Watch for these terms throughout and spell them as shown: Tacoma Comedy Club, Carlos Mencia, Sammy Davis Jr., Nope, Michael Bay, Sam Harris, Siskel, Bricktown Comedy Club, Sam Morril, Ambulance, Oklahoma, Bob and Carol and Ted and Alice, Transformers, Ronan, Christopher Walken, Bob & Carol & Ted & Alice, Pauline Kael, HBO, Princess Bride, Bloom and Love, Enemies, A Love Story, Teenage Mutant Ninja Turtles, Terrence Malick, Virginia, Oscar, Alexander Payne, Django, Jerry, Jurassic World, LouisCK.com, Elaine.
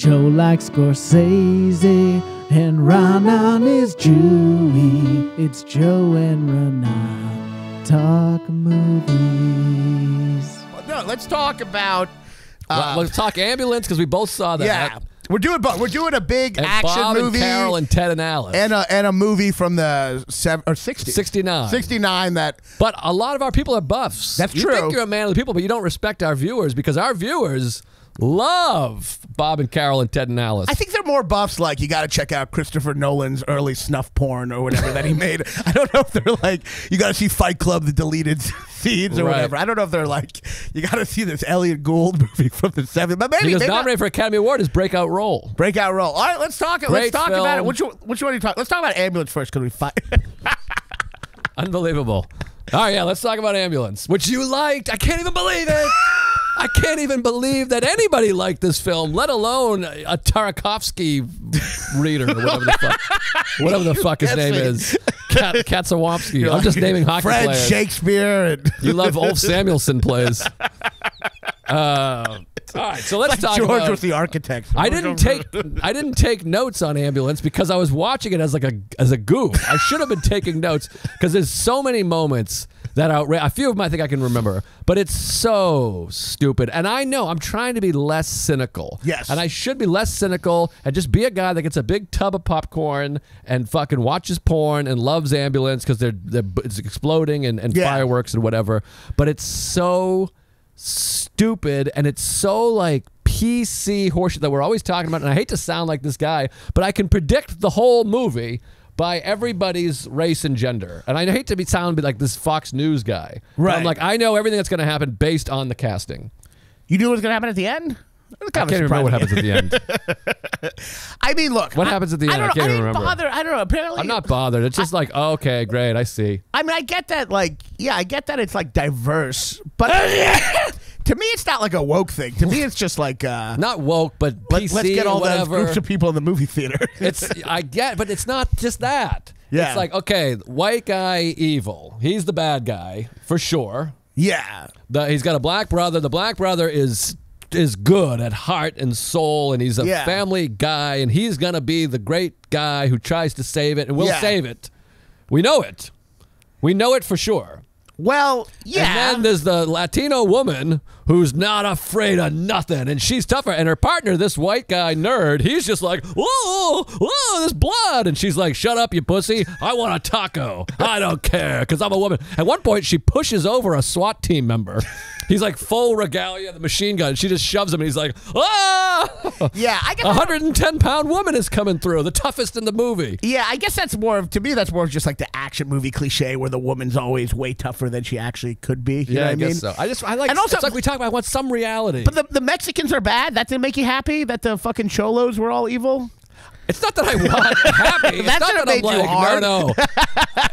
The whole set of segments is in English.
Joe likes Scorsese, and Ronan is Chewy. It's Joe and Ronan Talk Movies. No, let's talk about... let's talk Ambulance, because we both saw that. Yeah. We're doing both. We're doing a big action Bob movie. Bob and Carol and Ted and Alice. And a movie from the 60s. 69. 69 that... But a lot of our people are buffs. That's true. You think you're a man of the people, but you don't respect our viewers, because our viewers love Bob and Carol and Ted and Alice. I think they're more buffs, like, you got to check out Christopher Nolan's early snuff porn or whatever that he made. I don't know if they're like, you got to see Fight Club, the deleted scenes or whatever. I don't know if they're like, you got to see this Elliot Gould movie from the 70s. But maybe, he was nominated for Academy Award is Breakout Role. Breakout Role. All right, let's talk about it. Which one do you talk? Let's talk about Ambulance first, because we fight. Unbelievable. All right, yeah, let's talk about Ambulance, which you liked. I can't even believe it. I can't even believe that anybody liked this film, let alone a Tarkovsky reader, or whatever the fuck his name is. Katsawomsky. I'm just naming hockey Fred players. Fred Shakespeare. And you love Ulf Samuelson plays. All right, so let's talk about George with the Architects. I didn't take notes on Ambulance because I was watching it as like a goof. I should have been taking notes because there's so many moments that a few of them I think I can remember, but it's so stupid. And I know I'm trying to be less cynical. Yes. And I should be less cynical and just be a guy that gets a big tub of popcorn and fucking watches porn and loves Ambulance because it's exploding and fireworks and whatever. But it's so stupid and it's so like PC horseshit that we're always talking about. And I hate to sound like this guy, but I can predict the whole movie by everybody's race and gender. And I hate to sound like this Fox News guy. Right. I'm like, I know everything that's going to happen based on the casting. You knew what was going to happen at the end? I can't even remember what happens at the end. I mean, look. What happens at the end? I can't even remember. I don't know. Apparently, I'm not bothered. It's just like, oh, okay, great. I see. I mean, I get that. Like, yeah, I get that it's like diverse. But to me, it's not like a woke thing. To me, it's just like not woke, but PC, let's get all those groups of people in the movie theater. I get, but it's not just that. Yeah. It's like, okay, white guy, evil. He's the bad guy for sure. Yeah. He's got a black brother. The black brother is good at heart and soul, and he's a family guy, and he's gonna be the great guy who tries to save it, and will save it. We know it. We know it for sure. Well, yeah. And then there's the Latino woman who's not afraid of nothing, and she's tougher. And her partner, this white guy nerd, he's just like, whoa, whoa, there's blood. And she's like, shut up, you pussy. I want a taco. I don't care, because I'm a woman. At one point, she pushes over a SWAT team member. He's like full regalia, the machine gun. She just shoves him, and he's like, oh! Yeah, I guess 110-pound woman is coming through, the toughest in the movie. Yeah, I guess that's more of, to me, that's more just like the action movie cliche where the woman's always way tougher than she actually could be. You know what I mean? Guess so. I like, and also, it's like we talk about, I want some reality. But the Mexicans are bad? That didn't make you happy? That the fucking cholos were all evil? It's not that I want happy. It's not that I'm like, hard. No, no.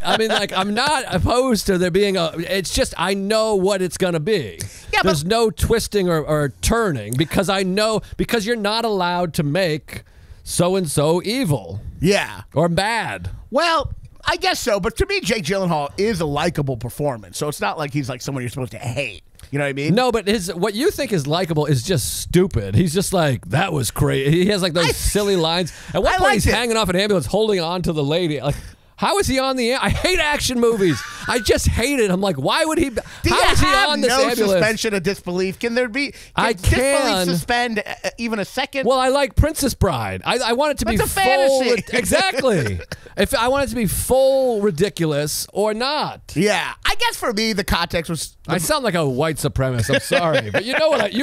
I mean, like, I'm not opposed to there being a... It's just I know what it's going to be. Yeah, there's no twisting or turning because I know... Because you're not allowed to make so-and-so evil. Yeah. Or bad. Well... I guess so, but to me, Jake Gyllenhaal is a likable performance, so it's not like he's like someone you're supposed to hate. You know what I mean? No, but what you think is likable is just stupid. He's just like, that was crazy. He has like those silly lines. At one point, he's hanging off an ambulance, holding on to the lady. Like, how is he on the air? I hate action movies. I just hate it. I'm like, why would he? How is he on this ambulance? No suspension of disbelief. Can there be? I can't suspend even a second. Well, I like Princess Bride. I want it to be full. It's a fantasy. Exactly. If I want it to be full ridiculous or not. Yeah, I guess for me the context was. I sound like a white supremacist. I'm sorry, but you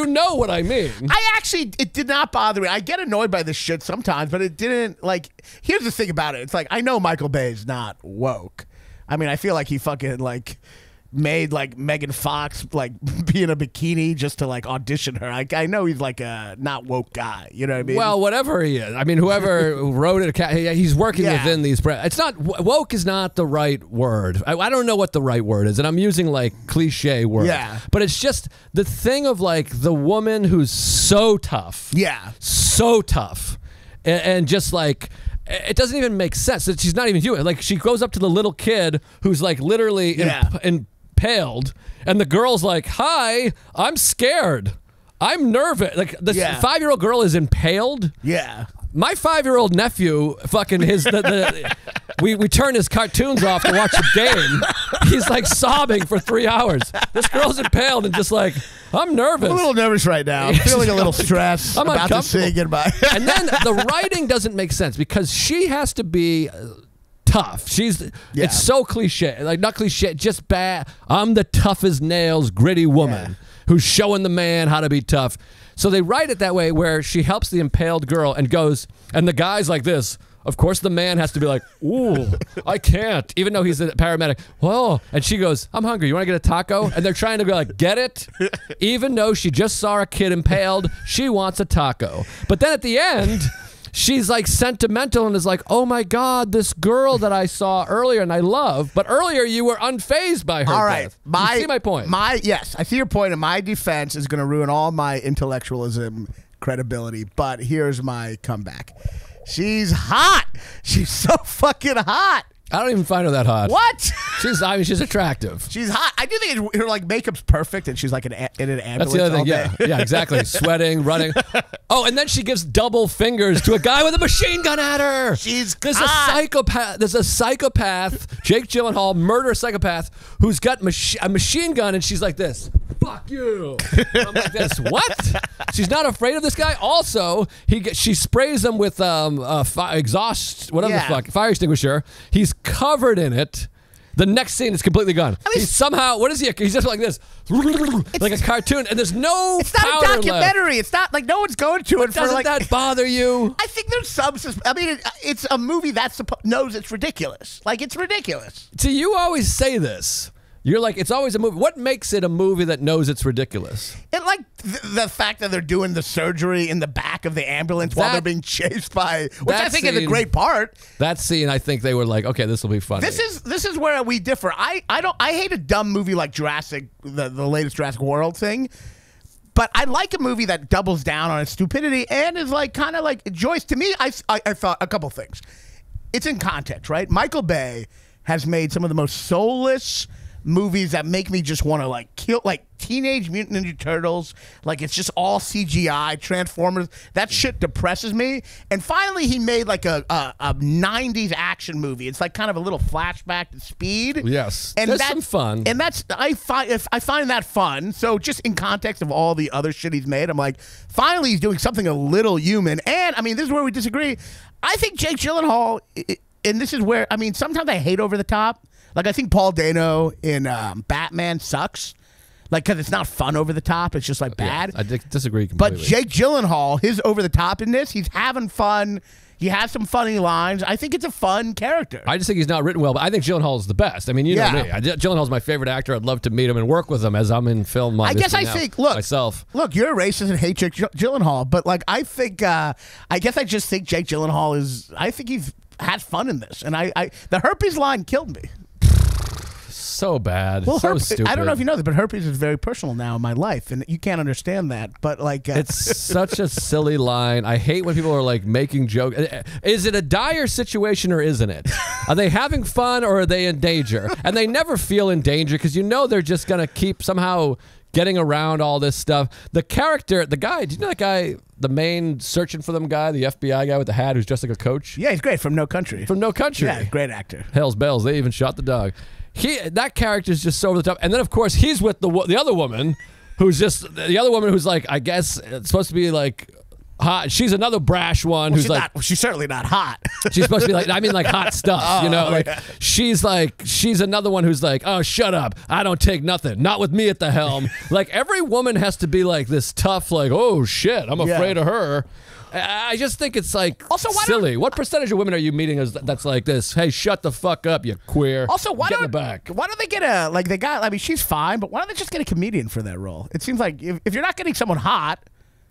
know what I mean. I actually it did not bother me. I get annoyed by this shit sometimes, but it didn't. Like, here's the thing about it. It's like I know Michael Bay is not woke. I mean, I feel like he fucking like made like Megan Fox like be in a bikini just to like audition her. I know he's like a not woke guy. You know what I mean? Well, whatever he is. I mean, whoever wrote it, he's working within these. It's not woke is not the right word. I don't know what the right word is, and I'm using like cliche words. Yeah. But it's just the thing of like the woman who's so tough. Yeah. So tough, and just like. It doesn't even make sense. She's not even human. Like, she goes up to the little kid who's, like, literally impaled, and the girl's like, hi, I'm scared. I'm nervous. Like, the 5-year-old girl is impaled. Yeah. My 5-year-old nephew, fucking his, we turn his cartoons off to watch a game. He's like sobbing for 3 hours. This girl's impaled and just like, I'm nervous. I'm a little nervous right now. I'm feeling a little stressed. I'm about to say goodbye. And then the writing doesn't make sense because she has to be tough. It's so cliche, like not cliche, just bad. I'm the tough as nails, gritty woman who's showing the man how to be tough. So they write it that way where she helps the impaled girl and goes, and the guy's like this. Of course, the man has to be like, ooh, I can't, even though he's a paramedic. Whoa. And she goes, I'm hungry. You want to get a taco? And they're trying to go like, get it? Even though she just saw a kid impaled, she wants a taco. But then at the end, she's like sentimental and is like, oh my God, this girl that I saw earlier and I love, but earlier you were unfazed by her. All right. You see my point? Yes, I see your point, and my defense is going to ruin all my intellectualism credibility, but here's my comeback. She's hot. She's so fucking hot. I don't even find her that hot. What? I mean, she's attractive. She's hot. I do think her like makeup's perfect, and she's like in an ambulance. That's the other thing. Yeah, exactly. Sweating, running. Oh, and then she gives double fingers to a guy with a machine gun at her. There's a psychopath, Jake Gyllenhaal, murder psychopath, who's got a machine gun, and she's like this. Fuck you. I'm like this. What? She's not afraid of this guy. Also, she sprays him with exhaust, whatever the fuck, fire extinguisher. He's covered in it. The next scene is completely gone. I mean, he's somehow, what is he? He's just like this, like a cartoon, and there's no. It's not a documentary. Left. It's not like no one's going to it. Doesn't like, that bother you? I think there's some. I mean, it's a movie that knows it's ridiculous. Like it's ridiculous. See, you always say this. You're like, it's always a movie. What makes it a movie that knows it's ridiculous? And like the fact that they're doing the surgery in the back of the ambulance while they're being chased by, which I think is a great part. That scene, I think they were like, okay, this will be funny. This is where we differ. I hate a dumb movie like Jurassic, the latest Jurassic World thing. But I like a movie that doubles down on its stupidity and is like kind of like Joyce. To me, I thought a couple things. It's in context, right? Michael Bay has made some of the most soulless movies that make me just want to like kill, like Teenage Mutant Ninja Turtles, like it's just all CGI, Transformers, that shit depresses me. And finally he made like a 90s action movie. It's like kind of a little flashback to Speed. Yes, and that's some fun. And that's, I find that fun. So just in context of all the other shit he's made, I'm like, finally he's doing something a little human. And I mean, this is where we disagree. I think Jake Gyllenhaal, and this is where, I mean, sometimes I hate over the top. Like, I think Paul Dano in Batman sucks. Like, because it's not fun over the top. It's just, like, bad. Yeah, I disagree completely. But Jake Gyllenhaal, his over the top in this, he's having fun. He has some funny lines. I think it's a fun character. I just think he's not written well, but I think Gyllenhaal is the best. I mean, you know me. Gyllenhaal's my favorite actor. I'd love to meet him and work with him as I'm in film I guess I think, look, myself. Look, you're racist and hate Jake Gyllenhaal, but, like, I think, I guess I just think Jake Gyllenhaal is, I think he's had fun in this. And the herpes line killed me. So bad. Well, so stupid. I don't know if you know this, but herpes is very personal now in my life, and you can't understand that. But like, it's such a silly line. I hate when people are like making jokes. Is it a dire situation or isn't it? Are they having fun or are they in danger? And they never feel in danger because you know they're just gonna keep somehow getting around all this stuff. The character, the guy, do you know that guy, the main searching for them guy, the FBI guy with the hat who's dressed like a coach? Yeah, he's great from No Country. From No Country. Yeah, great actor. Hell's bells. They even shot the dog. That character's just so over the top. And then, of course, he's with the other woman who's just, the other woman who's like, I guess it's supposed to be like hot. She's another brash one who's like. She's certainly not hot. She's supposed to be like, I mean like hot stuff, you know? Like she's another one who's like, oh, shut up. I don't take nothing. Not with me at the helm. Like every woman has to be like this tough, like, oh, shit, I'm afraid of her. I just think it's like also, silly. What percentage of women are you meeting that's like this? Hey, shut the fuck up, you queer. Also, why don't they get a, like they got, I mean, she's fine, but why don't they just get a comedian for that role? It seems like if you're not getting someone hot.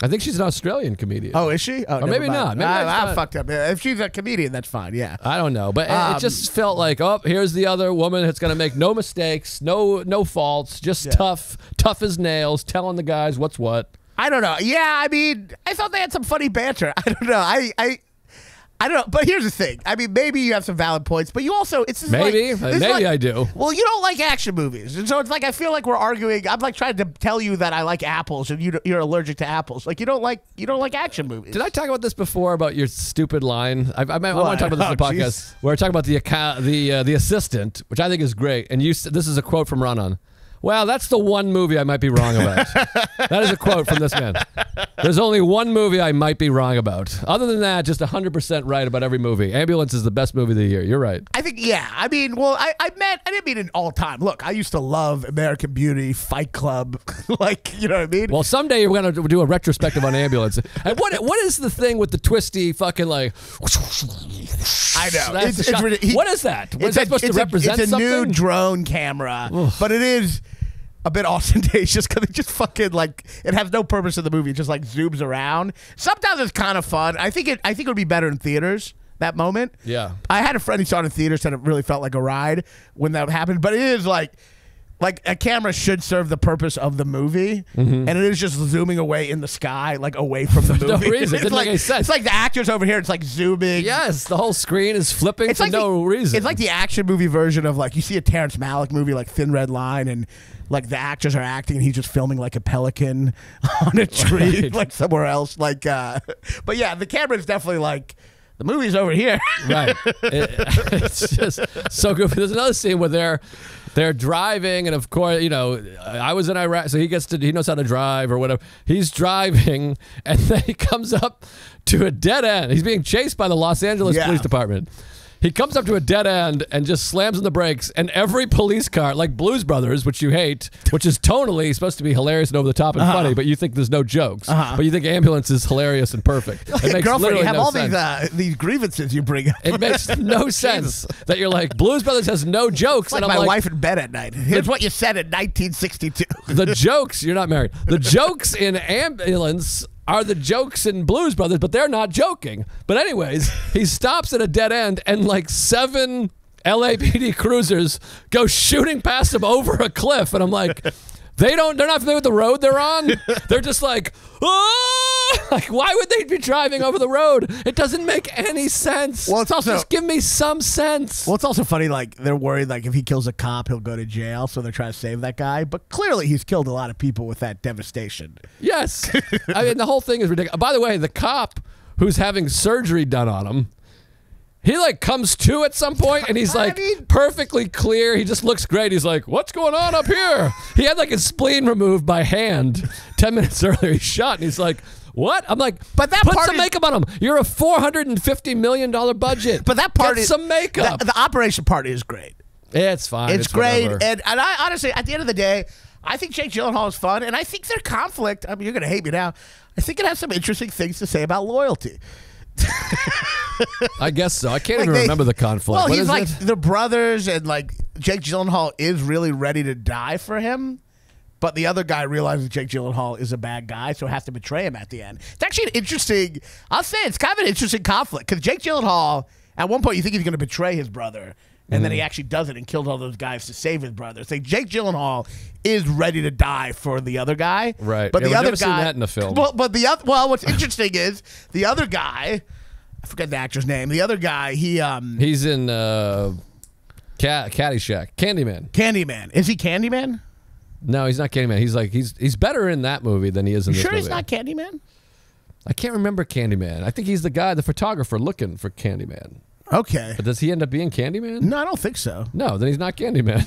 I think she's an Australian comedian. Oh, is she? Oh, or maybe not. Maybe I'm fucked up. If she's a comedian, that's fine, yeah. I don't know, but it just felt like, oh, here's the other woman that's going to make no mistakes, no faults, just tough as nails, telling the guys what's what. I don't know. Yeah, I mean, I thought they had some funny banter. I don't know. I I don't know, but here's the thing. I mean, maybe you have some valid points, but you also, it's just maybe I do. Well, you don't like action movies, and so it's like I feel like we're arguing. I'm like trying to tell you that I like apples, and you're allergic to apples. Like you don't like action movies. Did I talk about this before about your stupid line? I want to talk about this on the podcast where I talk about the assistant, which I think is great. And you, this is a quote from Ronan. Well, that's the one movie I might be wrong about. That is a quote from this man. There's only one movie I might be wrong about. Other than that, just 100% right about every movie. Ambulance is the best movie of the year. You're right. I think, yeah. I mean, well, I didn't mean an all-time. Look, I used to love American Beauty, Fight Club. Like, you know what I mean? Well, someday you're going to do a retrospective on Ambulance. And what is the thing with the twisty fucking like... I know. It's what is that? What is that supposed to represent? It's a new drone camera. Oof. But it is... a bit ostentatious because it just fucking like it has no purpose in the movie. It just like zooms around. Sometimes it's kind of fun. I think it would be better in theaters. That moment. Yeah. I had a friend who saw it in theaters said it really felt like a ride when that happened. But it is like a camera should serve the purpose of the movie, mm-hmm. and it is just zooming away in the sky, like away from the movie. No reason. It didn't make any sense. It's like the actors over here. It's like zooming. Yes, the whole screen is flipping for no reason. It's like the action movie version of like you see a Terrence Malick movie like Thin Red Line and. Like the actors are acting, and he's just filming like a pelican on a tree, right. Like somewhere else. Like, but yeah, the camera is definitely like the movie's over here. Right. It's just so goofy. There's another scene where they're driving, and of course, you know, I was in Iraq, so he knows how to drive or whatever. He's driving, and then he comes up to a dead end. He's being chased by the Los Angeles Police Department. He comes up to a dead end and just slams on the brakes, and every police car, like Blues Brothers, which you hate, which is tonally supposed to be hilarious and over the top and funny, but you think there's no jokes. But you think Ambulance is hilarious and perfect. Like it makes literally you have no all sense. These grievances you bring up. It makes no sense that you're like, Blues Brothers has no jokes. It's like and I'm my wife in bed at night. Here's what you said in 1962. The jokes, you're not married. The jokes in Ambulance are the jokes in Blues Brothers, but they're not joking. But anyways, he stops at a dead end and like 7 LAPD cruisers go shooting past him over a cliff. And I'm like, they're not familiar with the road they're on. They're just like, oh! Like, why would they be driving over the road? It doesn't make any sense. Well, it's also just give me some sense. Well, it's also funny. Like they're worried, like if he kills a cop, he'll go to jail. So they're trying to save that guy. But clearly, he's killed a lot of people with that devastation. Yes, I mean the whole thing is ridiculous. By the way, the cop who's having surgery done on him. He like comes to at some point and he's like perfectly clear. He just looks great. He's like, what's going on up here? He had like his spleen removed by hand 10 minutes earlier. He shot and he's like, what? I'm like, but that put some makeup on him. You're a $450 million budget. But that part is some makeup. The operation part is great. It's fine. It's great. And I honestly, at the end of the day, I think Jake Gyllenhaal is fun. And I think their conflict, I mean, you're going to hate me now. I think it has some interesting things to say about loyalty. I guess so. I can't even remember the conflict. Well, he's like the brothers, and like Jake Gyllenhaal is really ready to die for him, but the other guy realizes Jake Gyllenhaal is a bad guy, so has to betray him at the end. It's actually an interesting. I'll say it's kind of an interesting conflict because Jake Gyllenhaal, at one point, you think he's going to betray his brother, and then he actually does it and kills all those guys to save his brother. So Jake Gyllenhaal is ready to die for the other guy, right? But yeah, the other guy, seen that in the film. But the other, well, what's interesting is the other guy. I forget the actor's name. The other guy, he's in Caddyshack, Candyman. Candyman. Is he Candyman? No, he's not Candyman. He's like he's better in that movie than he is in this movie. You sure he's not Candyman? I can't remember Candyman. I think he's the guy, the photographer, looking for Candyman. Okay. But does he end up being Candyman? No, I don't think so. No, then he's not Candyman.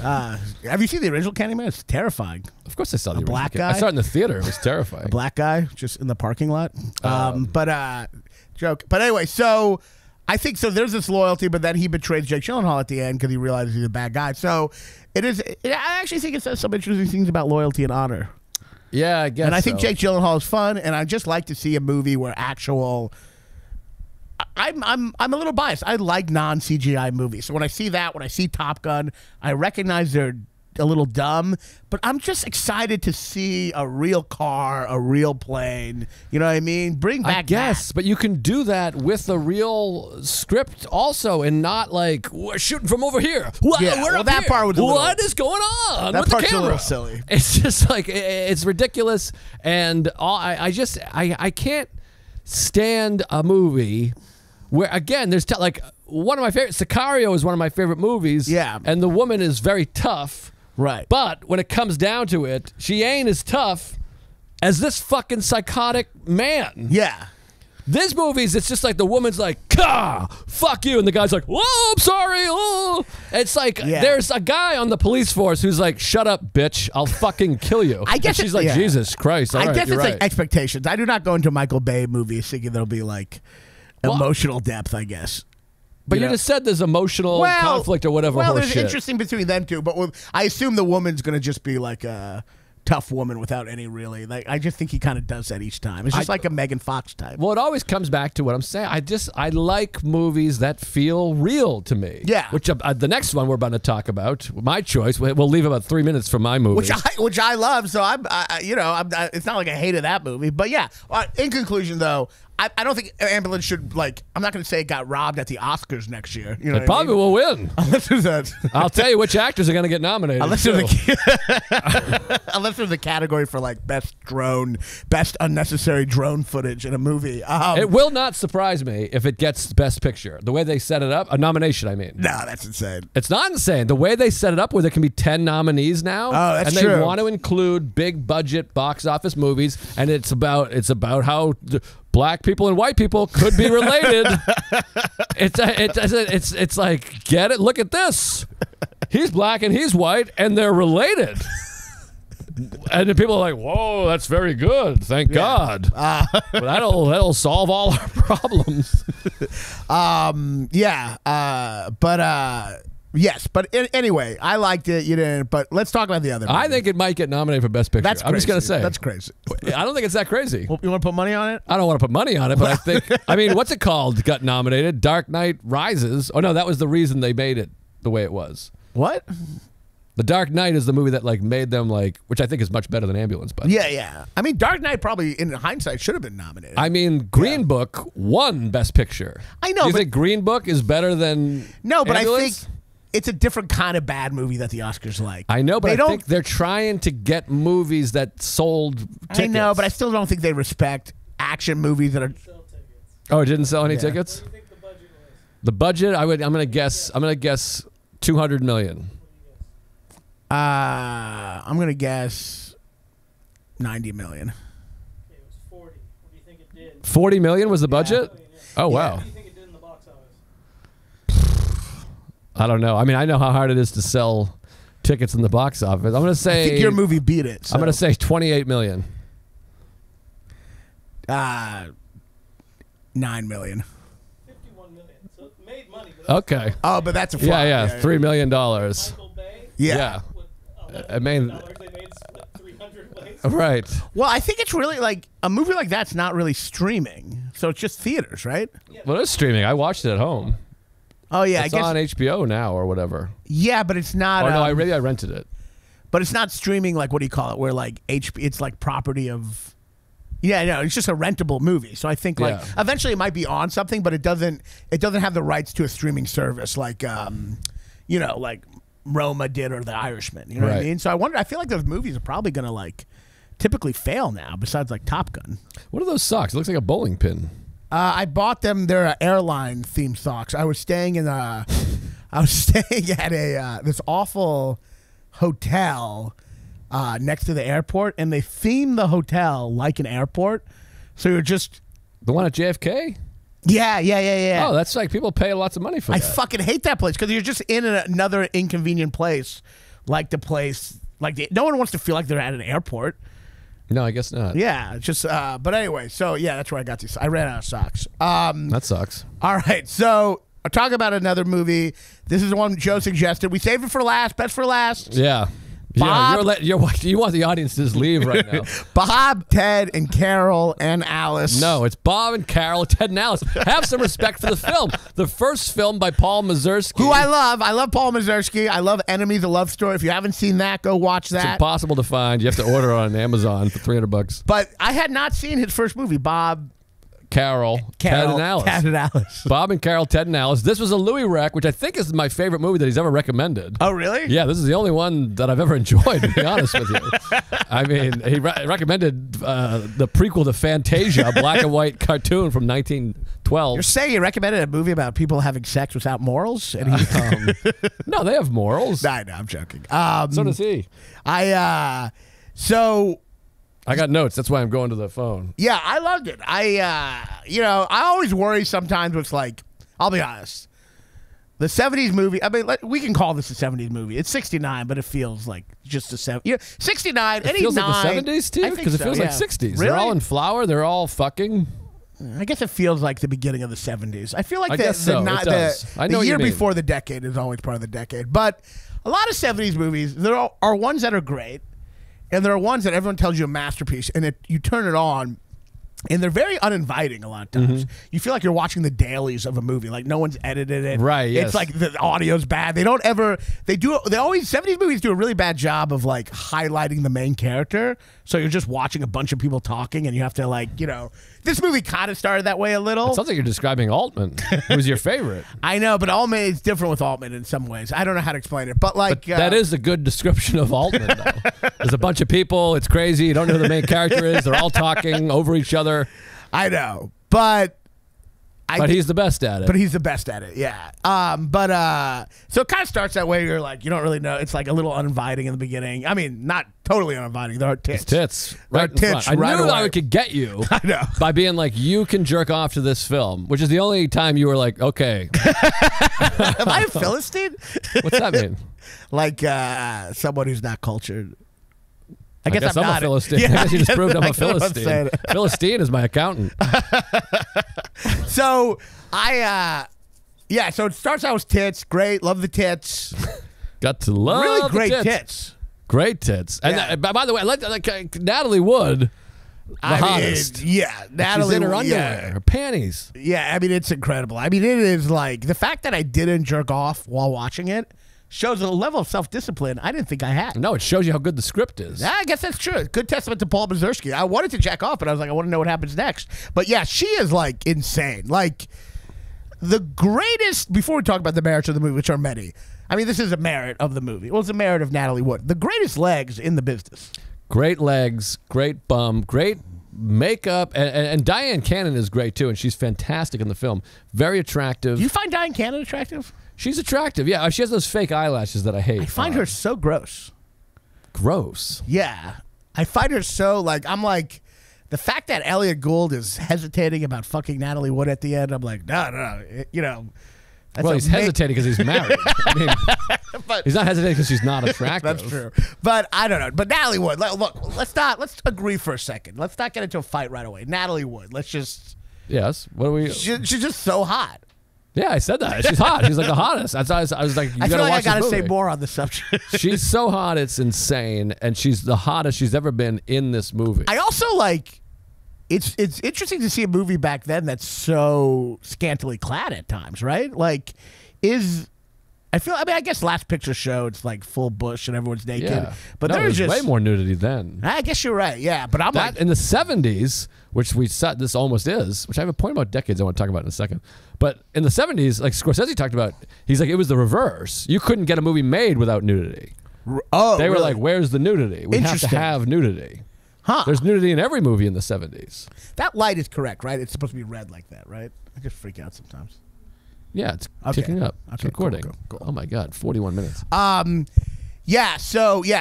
Have you seen the original Candyman? It's terrifying. Of course I saw the original. Black guy? I saw it in the theater. It was terrifying. A black guy just in the parking lot. Joke. But anyway, so I think so there's this loyalty, but then he betrays Jake Gyllenhaal at the end because he realizes he's a bad guy. So it is. I actually think it says some interesting things about loyalty and honor. Yeah, I guess and I think Jake Gyllenhaal is fun, and I just like to see a movie where actual... I'm a little biased. I like non-CGI movies. So when I see that, when I see Top Gun, I recognize they're a little dumb, but I'm just excited to see a real car, a real plane. You know what I mean? Bring back that. But you can do that with a real script also, and not like we're shooting from over here. What? Yeah, well, that here. Part was a little, what is going on? That with part's the camera? A little silly. It's just like it's ridiculous, and all, I just I can't stand a movie Where again, there's like one of my favorite. Sicario is one of my favorite movies. Yeah, and the woman is very tough. Right, but when it comes down to it, she ain't as tough as this fucking psychotic man. Yeah. This movie's, it's just like the woman's like, "Kah, fuck you," and the guy's like, "Whoa, I'm sorry." Oh. It's like there's a guy on the police force who's like, "Shut up, bitch! I'll fucking kill you." I guess, and she's like, "Jesus Christ!" I guess it's like expectations. I do not go into Michael Bay movies thinking there'll be like emotional depth. I guess. But you just said there's emotional conflict or whatever. Well, there's interesting between them two, but I assume the woman's gonna just be like a tough woman without any really. Like, I just think he kind of does that each time. It's just like a Megan Fox type. Well, it always comes back to what I'm saying. I like movies that feel real to me. Yeah. Which the next one we're about to talk about, my choice. We'll leave about 3 minutes for my movie, which I love. So I'm it's not like I hated that movie, but yeah. In conclusion, though. I don't think Ambulance should, like, I'm not going to say it got robbed at the Oscars next year. You know, it probably will win. Unless there's a, I'll tell you which actors are going to get nominated. Unless there's, unless there's a category for, like, best drone, best unnecessary drone footage in a movie. It will not surprise me if it gets best picture. The way they set it up, a nomination, I mean. No, that's insane. It's not insane. The way they set it up where there can be 10 nominees now. Oh, that's true. And they want to include big budget box office movies, and it's about how... Black people and white people could be related. It's like, get it? Look at this. He's black and he's white, and they're related. And then people are like, "Whoa, that's very good. Thank God." That'll solve all our problems. Yes, but anyway, I liked it. You didn't, but let's talk about the other movie. I think it might get nominated for Best Picture. That's crazy. I'm just going to say. That's crazy. I don't think it's that crazy. Well, you want to put money on it? I don't want to put money on it, but I think, I mean, what's it called? Got nominated. Dark Knight Rises. Oh, no, that was the reason they made it the way it was. What? The Dark Knight is the movie that like made them like, which I think is much better than Ambulance. But yeah. I mean, Dark Knight probably in hindsight should have been nominated. I mean, Green Book won Best Picture. I know. Do you think Green Book is better than Ambulance? I think it's a different kind of bad movie that the Oscars like. I know, but I think they're trying to get movies that sold tickets. I know, but I still don't think they respect action movies that are. Oh, it didn't sell any tickets? What do you think the budget was? The budget, I'm gonna guess $200 million. I'm going to guess $90 million. Okay, it was 40. What do you think it did? 40 million was the budget? Yeah. Oh, wow. What do you think it did in the box office? I don't know. I mean, I know how hard it is to sell tickets in the box office. I'm going to say... I think your movie beat it. So. I'm going to say 28 million. 9 million. 51 million. So it made money. Okay. Oh, but that's a flop. Yeah. $3 million. Michael Bay? Yeah. I mean, they made $300 million. Right. Well, I think it's really like a movie like that's not really streaming, so it's just theaters, right? Yeah. Well, it's streaming. I watched it at home. Oh yeah, it's on HBO now or whatever. Yeah, but it's not. Oh no, I rented it. But it's not streaming. Like, what do you call it? Where like it's like property of. Yeah, no, it's just a rentable movie. So I think like eventually it might be on something, but it doesn't have the rights to a streaming service like you know, like Roma did or The Irishman, you know what I mean? So I feel like those movies are probably gonna like typically fail now, besides like Top Gun. What are those socks? It looks like a bowling pin. I bought them. They're airline themed socks. I was staying in at a this awful hotel next to the airport, and they themed the hotel like an airport. So you're just the one at JFK. Yeah. Oh, that's like people pay lots of money for that. I fucking hate that place because you're just in another inconvenient place, no one wants to feel like they're at an airport. No, I guess not. Yeah, just but anyway, so yeah, that's where I got these. I ran out of socks. That sucks. All right, so I'll talk about another movie. This is the one Joe suggested. We saved it for last. Best for last. Yeah. Bob, you want the audience to just leave right now. Bob, Ted, and Carol and Alice. No, it's Bob and Carol, Ted and Alice. Have some respect for the film. The first film by Paul Mazursky. Who I love. I love Paul Mazursky. I love Enemies, A Love Story. If you haven't seen that, go watch that. It's impossible to find. You have to order on Amazon for $300. But I had not seen his first movie, Bob, Ted and Alice. Bob and Carol, Ted and Alice. This was a Louis Rack, which I think is my favorite movie that he's ever recommended. Oh, really? Yeah, this is the only one that I've ever enjoyed, to be honest with you. I mean, he recommended the prequel to Fantasia, a black and white cartoon from 1912. You're saying he recommended a movie about people having sex without morals? And he, no, they have morals. I know, I'm joking. So does he. I got notes. That's why I'm going to the phone. Yeah, I loved it. You know, I always worry sometimes with, like, I'll be honest. The 70s movie, I mean, we can call this a 70s movie. It's 69, but it feels like just a 70s. You know, 69, it feels like the 70s, too? Because it feels like 60s. Really? They're all in flower. They're all fucking. I guess it feels like the beginning of the 70s. I feel like the year before the decade is always part of the decade. But a lot of 70s movies, there are ones that are great. And there are ones that everyone tells you a masterpiece, and you turn it on, and they're very uninviting a lot of times. Mm-hmm. You feel like you're watching the dailies of a movie, like no one's edited it. Right, yes. It's like the audio's bad. They don't ever, they always, 70s movies do a really bad job of like highlighting the main character. So you're just watching a bunch of people talking, and you have to like, you know, this movie kind of started that way a little. It sounds like you're describing Altman, who's your favorite. I know, but Altman is different with Altman in some ways. I don't know how to explain it, but like that is a good description of Altman, though. There's a bunch of people. It's crazy. You don't know who the main character is. They're all talking over each other. I know, but he's the best at it. But he's the best at it. Yeah. So it kind of starts that way. You're like, you don't really know. It's like a little uninviting in the beginning. I mean, not totally uninviting. There are tits. Right, I knew I could get you. I know. By being like, you can jerk off to this film, which is the only time you were like, okay. Am I a Philistine? What's that mean? Like someone who's not cultured. I guess I'm not a Philistine. Yeah, I guess you just proved I'm a Philistine. Philistine is my accountant. So it starts out with tits. Great. Love the tits. Got to love really great the tits. Great tits. And yeah. By the way, Natalie Wood, the hottest. Yeah. Natalie, she's in her underwear, her panties. Yeah, I mean, it's incredible. I mean, it is like the fact that I didn't jerk off while watching it shows a level of self-discipline I didn't think I had. No, it shows you how good the script is. Yeah, I guess that's true. Good testament to Paul Mazursky. I wanted to jack off, but I was like, I want to know what happens next. But yeah, she is like insane. Like the greatest, before we talk about the merits of the movie, which are many. I mean, this is a merit of the movie. Well, it's a merit of Natalie Wood. The greatest legs in the business. Great legs, great bum, great makeup, and Diane Cannon is great too, and she's fantastic in the film. Very attractive. Do you find Diane Cannon attractive? She's attractive, yeah. She has those fake eyelashes that I hate. I find her so gross. Gross? Yeah. I find her so, like, I'm like, the fact that Elliot Gould is hesitating about fucking Natalie Wood at the end, I'm like, no, you know. Well, he's hesitating because he's married. I mean, but he's not hesitating because she's not attractive. That's true. But I don't know. But Natalie Wood, look, let's agree for a second. Let's not get into a fight right away. Natalie Wood, let's just. Yes, what are we? She's just so hot. Yeah, I said that. She's hot. She's like the hottest. I was like, I feel like I gotta say more on the subject. She's so hot, it's insane, and she's the hottest she's ever been in this movie. I also like. It's interesting to see a movie back then that's so scantily clad at times, right? Like, I mean, I guess Last Picture Show, it's like full bush and everyone's naked. Yeah. But there's just way more nudity then. I guess you're right. Yeah, but I'm like in the 70s, which we said this almost is, which I have a point about decades I want to talk about in a second. But in the 70s, like Scorsese talked about, he's like, it was the reverse. You couldn't get a movie made without nudity. Oh, they were like, where's the nudity? We have to have nudity. Huh. There's nudity in every movie in the 70s. That light is correct, right? It's supposed to be red like that, right? I just freak out sometimes. Yeah, it's ticking up. Okay, it's recording. Cool. Oh, my God, 41 minutes. Yeah,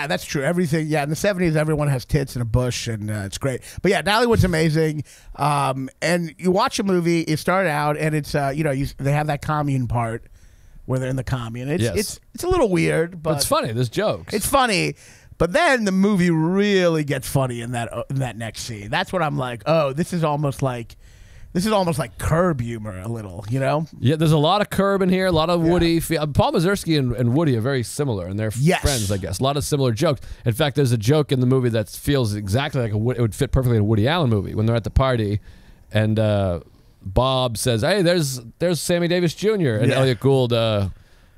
that's true. Everything, yeah, in the 70s, everyone has tits and a bush, and it's great. But, yeah, Natalie Wood's amazing. And you watch a movie, it started out, and it's, you know, they have that commune part where they're in the commune. It's a little weird, but it's funny. There's jokes. It's funny. But then the movie really gets funny in that next scene. That's what I'm like, oh, this is almost like Curb humor a little, you know? Yeah, there's a lot of Curb in here, a lot of Woody. Paul Mazursky and Woody are very similar, and they're friends, I guess. A lot of similar jokes. In fact, there's a joke in the movie that feels exactly like it would fit perfectly in a Woody Allen movie when they're at the party, and Bob says, hey, there's Sammy Davis Jr. And Elliot Gould,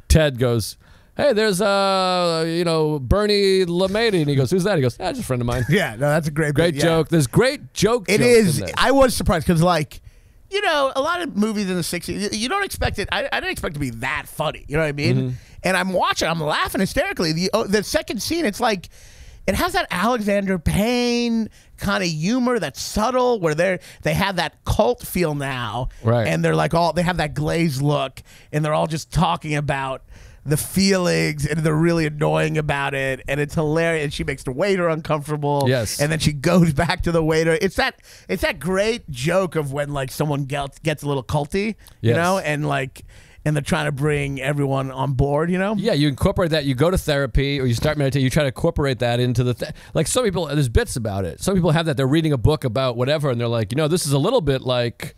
Ted goes, hey, there's, you know, Bernie LeMaitre. And he goes, who's that? He goes, that's just a friend of mine. Yeah, no, that's a great joke. There's great jokes. It is. I was surprised because, like, you know, a lot of movies in the 60s, you don't expect it. I didn't expect it to be that funny. You know what I mean? Mm-hmm. And I'm watching, I'm laughing hysterically. The second scene, it's like, it has that Alexander Payne kind of humor that's subtle, where they have that cult feel now, right? And they're like all, they have that glazed look, and they're all just talking about the feelings, and they're really annoying about it, and it's hilarious. And she makes the waiter uncomfortable, yes. And then she goes back to the waiter. It's that great joke of when like someone gets a little culty, yes. You know, and like. And they're trying to bring everyone on board, you know? Yeah, you incorporate that. You go to therapy or you start meditating. You try to incorporate that into the... Like, some people... There's bits about it. Some people have that. They're reading a book about whatever, and they're like, you know, this is a little bit like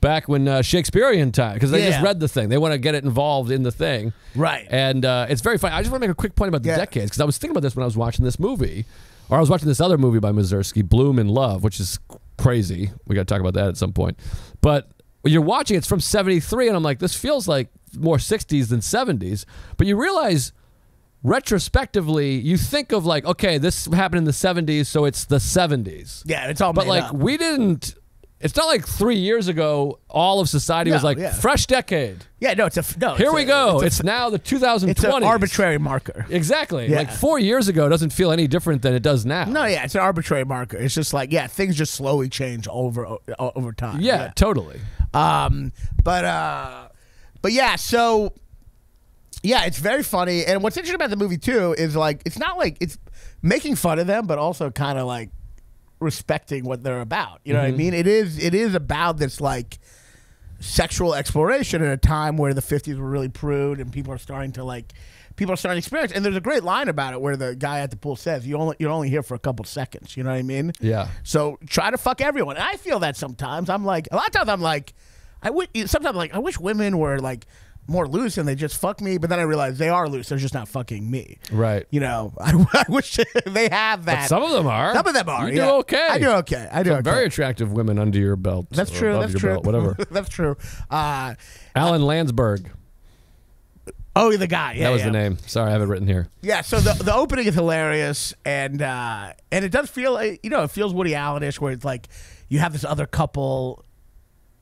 back when Shakespearean time. Because they just read the thing. They want to get it involved in the thing. Right. And it's very funny. I just want to make a quick point about the decades. Because I was thinking about this when I was watching this movie. Or I was watching this other movie by Mazursky, Bloom and Love, which is crazy. We got to talk about that at some point. But... You're watching, it's from 73, and I'm like, this feels like more 60s than 70s. But you realize, retrospectively, you think of like, okay, this happened in the 70s, so it's the 70s. Yeah, it's all made up. But like, we didn't... It's not like 3 years ago, all of society was like, fresh decade. Yeah, no, it's a... No, here we go. It's now the 2020s. It's an arbitrary marker. Exactly. Yeah. Like 4 years ago doesn't feel any different than it does now. No, yeah, it's an arbitrary marker. It's just like, yeah, things just slowly change over time. Yeah, totally. But yeah, so... Yeah, it's very funny. And what's interesting about the movie, too, is like, it's not like... It's making fun of them, but also kind of like... respecting what they're about, you know what I mean? It is about this like sexual exploration in a time where the 50s were really prude and people are starting to experience. And there's a great line about it where the guy at the pool says, "You're only here for a couple seconds." You know what I mean? Yeah. So try to fuck everyone. And I feel that sometimes. I'm like, a lot of times I'm like, I wish women were like more loose and they just fuck me, but then I realize they are loose. They're just not fucking me. Right. You know, I wish they have that. But some of them are. Some of them are. You do okay. I do okay. I do okay. Very attractive women under your belt. That's true. That's true. Belt, whatever. That's true. Alan Landsberg. Oh, the guy. Yeah, that was the name. Sorry, I have it written here. Yeah. So the opening is hilarious, and it does feel, you know, it feels Woody Allen-ish, where it's like you have this other couple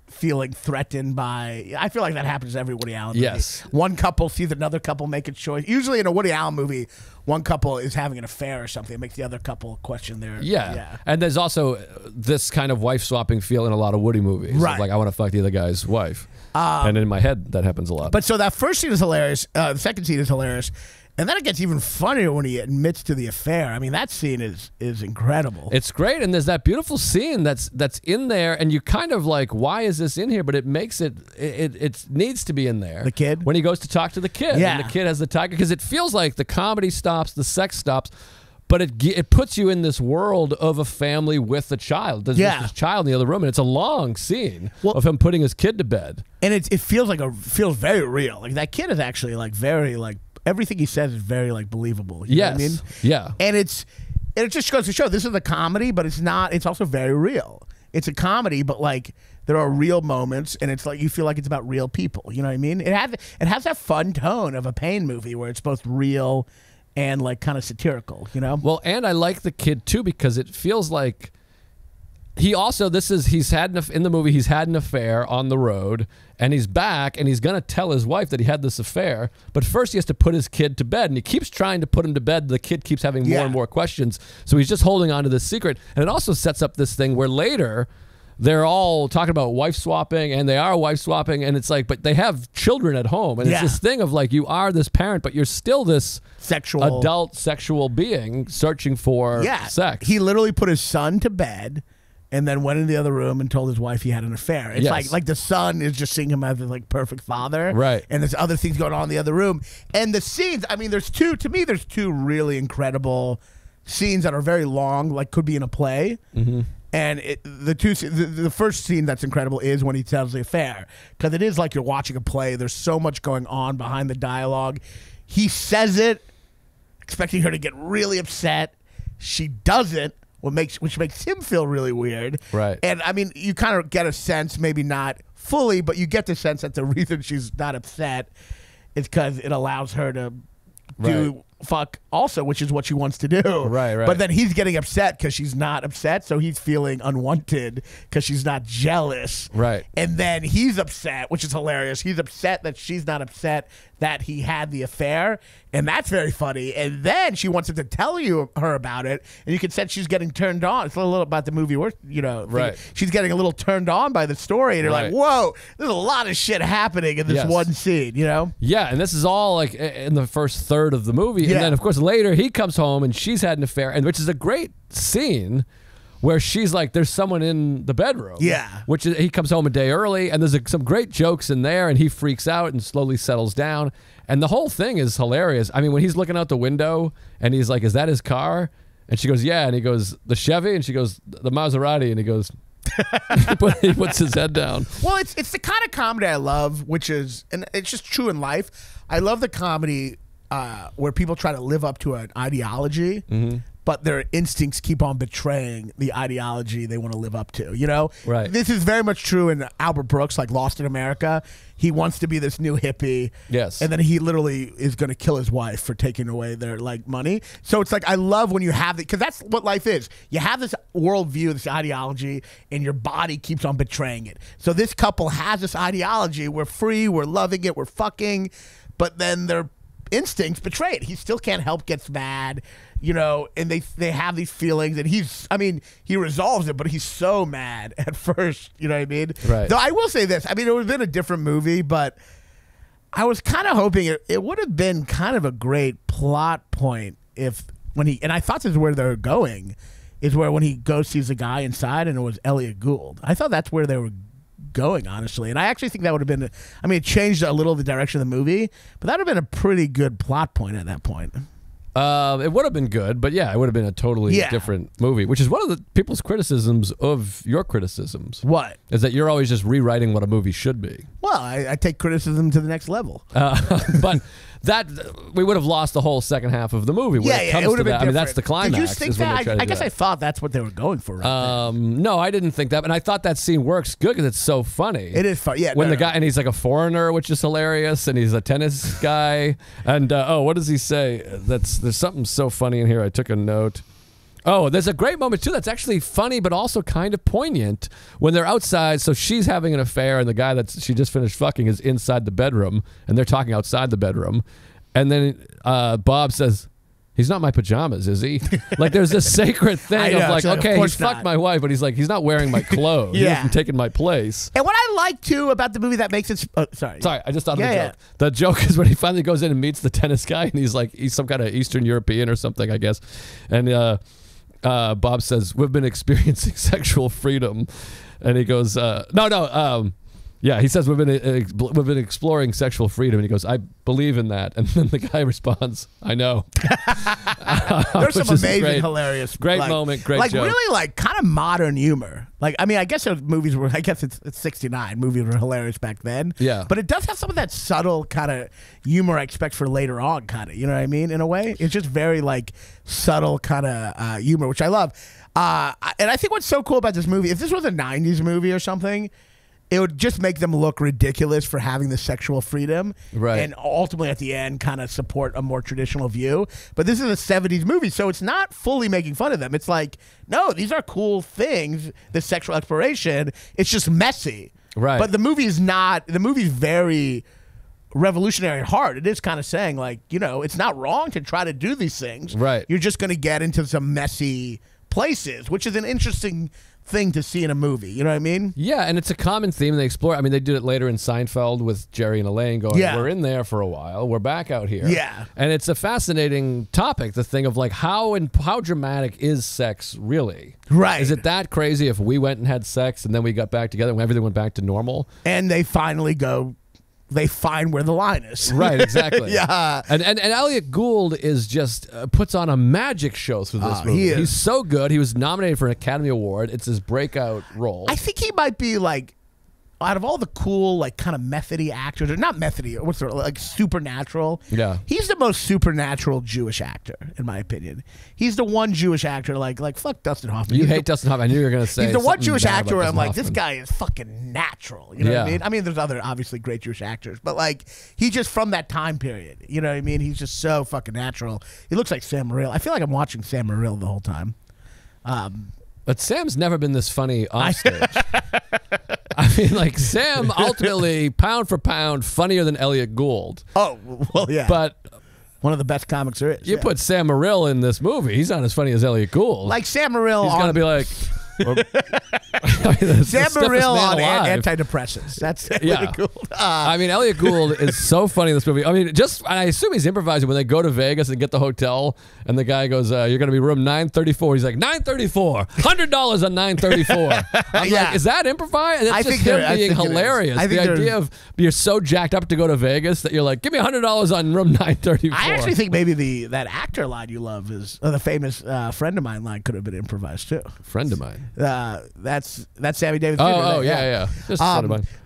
feeling threatened by... I feel like that happens to every Woody Allen movie. Yes. One couple sees another couple make a choice. Usually in a Woody Allen movie, one couple is having an affair or something. It makes the other couple question their... Yeah. And there's also this kind of wife-swapping feel in a lot of Woody movies. Right. Like, I want to fuck the other guy's wife. And in my head, that happens a lot. But so that first scene is hilarious. The second scene is hilarious. And then it gets even funnier when he admits to the affair. I mean, that scene is incredible. It's great, and there's that beautiful scene that's in there, and you kind of like, why is this in here? But it makes it needs to be in there. The kid? When he goes to talk to the kid, and the kid has the tiger, because it feels like the comedy stops, the sex stops, but it puts you in this world of a family with a child. There's this child in the other room, and it's a long scene of him putting his kid to bed. And it feels like feels very real. Like, that kid is actually like very like... Everything he says is very like believable. You know what I mean? Yeah. And it just goes to show this is a comedy, but it's not. It's also very real. It's a comedy, but like there are real moments, and it's like you feel like it's about real people. You know what I mean? It has that fun tone of a Payne movie where it's both real and like kind of satirical. You know? Well, and I like the kid too, because it feels like he also... he's had an affair on the road, and he's back, and he's going to tell his wife that he had this affair, but first he has to put his kid to bed, and he keeps trying to put him to bed. The kid keeps having more and more questions, so he's just holding on to this secret. And it also sets up this thing where later they're all talking about wife swapping, and they are wife swapping, and it's like, but they have children at home, and it's this thing of like, you are this parent, but you're still this sexual adult sexual being searching for sex. He literally put his son to bed and then went in the other room and told his wife he had an affair. It's like the son is just seeing him as this like perfect father, right? And there's other things going on in the other room. And the scenes, I mean, there's two really incredible scenes that are very long, like could be in a play. And the first scene that's incredible is when he tells the affair, because it is like you're watching a play. There's so much going on behind the dialogue. He says it, expecting her to get really upset. She doesn't. Which makes him feel really weird. Right. And, I mean, you kind of get a sense, maybe not fully, but you get the sense that the reason she's not upset is because it allows her to do fuck also, which is what she wants to do. Right, right. But then he's getting upset because she's not upset, so he's feeling unwanted because she's not jealous. Right. And then he's upset, which is hilarious. He's upset that she's not upset that he had the affair, and that's very funny. And then she wants him to tell you her about it, and you can sense she's getting turned on. It's a little about the movie, where, you know, right? She's getting a little turned on by the story, and you're like, whoa, there's a lot of shit happening in this one scene, you know? Yeah, and this is all like in the first third of the movie, and then of course later he comes home and she's had an affair, and which is a great scene. Where she's like, there's someone in the bedroom. Yeah. Which is, he comes home a day early, and there's some great jokes in there, and he freaks out and slowly settles down. And the whole thing is hilarious. I mean, when he's looking out the window, and he's like, is that his car? And she goes, yeah. And he goes, the Chevy? And she goes, the Maserati. And he goes... he puts his head down. Well, it's the kind of comedy I love, which is... And it's just true in life. I love the comedy where people try to live up to an ideology. Mm-hmm. But their instincts keep on betraying the ideology they want to live up to, you know? Right. This is very much true in Albert Brooks, like Lost in America. He wants to be this new hippie. Yes. And then he literally is going to kill his wife for taking away their like money. So it's like, I love when you have it, because that's what life is. You have this worldview, this ideology, and your body keeps on betraying it. So this couple has this ideology. We're free. We're loving it. We're fucking. But then they're instincts betray it. He still can't help gets mad, you know, and they have these feelings, and he's, I mean, he resolves it, but he's so mad at first, you know what I mean? Right. Though I will say this, I mean, it would have been a different movie, but I was kind of hoping it would have been kind of a great plot point if, when he, and I thought this is where they're going, is where when he goes sees a guy inside and it was Elliot Gould. I thought that's where they were going, honestly, and I actually think that would have been, I mean, it changed a little the direction of the movie, but that would have been a pretty good plot point at that point. It would have been good, but yeah, it would have been a totally different movie, which is one of the people's criticisms of your criticisms. What? Is that you're always just rewriting what a movie should be. Well, I take criticism to the next level. But that, we would have lost the whole second half of the movie. When it would have been different. I mean, that's the climax. Did you think that? I guess I thought that's what they were going for. Right no, I didn't think that. And I thought that scene works good because it's so funny. It is funny. Yeah, when the guy, and he's like a foreigner, which is hilarious. And he's a tennis guy. And, oh, what does he say? That's, there's something so funny in here. I took a note. Oh, there's a great moment, too, that's actually funny, but also kind of poignant when they're outside. So she's having an affair, and the guy that she just finished fucking is inside the bedroom, and they're talking outside the bedroom. And then Bob says, he's not my pajamas, is he? Like, there's this sacred thing of like, okay, he's fucked my wife, but he's like, he's not wearing my clothes. He hasn't taken my place. And what I like, too, about the movie that makes it... Sorry, I just thought of a joke. The joke is when he finally goes in and meets the tennis guy, and he's like, he's some kind of Eastern European or something, I guess. And... Bob says, we've been experiencing sexual freedom. And he goes, yeah, he says, we've been exploring sexual freedom. And he goes, I believe in that. And then the guy responds, I know. There's some amazing, hilarious. Great like, moment, great like joke. Really like kind of modern humor. Like, I mean, I guess those movies were, I guess it's 69. Movies were hilarious back then. Yeah. But it does have some of that subtle kind of humor I expect for later on, kind of, you know what I mean, in a way? It's just very, like, subtle kind of humor, which I love. And I think what's so cool about this movie, if this was a 90s movie or something, it would just make them look ridiculous for having the sexual freedom, right? And ultimately at the end kind of support a more traditional view. But this is a 70s movie, so it's not fully making fun of them. It's like, no, these are cool things, the sexual exploration. It's just messy. Right. But the movie is not, the movie's very revolutionary at heart. It is kind of saying like, you know, it's not wrong to try to do these things. Right. You're just going to get into some messy places, which is an interesting thing to see in a movie, you know what I mean? Yeah, and it's a common theme they explore. I mean, they did it later in Seinfeld with Jerry and Elaine going, we're in there for a while, we're back out here. Yeah. And it's a fascinating topic, the thing of like, how dramatic is sex really? Right. Is it that crazy if we went and had sex and then we got back together and everything went back to normal? And they finally go, they find where the line is. Right, exactly. Yeah. And Elliot Gould is just puts on a magic show through this movie. He's so good. He was nominated for an Academy Award. It's his breakout role. I think he might be like out of all the cool, like, kind of methody actors, or not methody, what's the, like, supernatural. Yeah, he's the most supernatural Jewish actor, in my opinion. He's the one Jewish actor, like fuck Dustin Hoffman. You hate Dustin Hoffman. I knew you were gonna say. He's the one Jewish actor where I'm like, this guy is fucking natural. You know what I mean? I mean, there's other obviously great Jewish actors, but like, he's just from that time period. You know what I mean? He's just so fucking natural. He looks like Sam Morril. I feel like I'm watching Sam Morril the whole time. But Sam's never been this funny on stage. I mean, like, Sam ultimately, pound for pound, funnier than Elliot Gould. Oh, well, yeah. But one of the best comics there is. You put Sam Morril in this movie, he's not as funny as Elliot Gould. Like, Sam Morril, he's going to be like... Sam Morril on antidepressants. That's Elliot Gould. I mean, Elliot Gould is so funny in this movie. I mean, just, I assume he's improvising when they go to Vegas and get the hotel, and the guy goes, "You're going to be room 934." He's like, "934, $100 on 934." I'm like, is that improvised? That's just him being hilarious. The idea of you're so jacked up to go to Vegas that you're like, "Give me $100 on room 934." I actually think maybe that actor line you love is the famous "friend of mine" line could have been improvised too. Friend of mine. That's Sammy Davis Jr. Oh, yeah. Just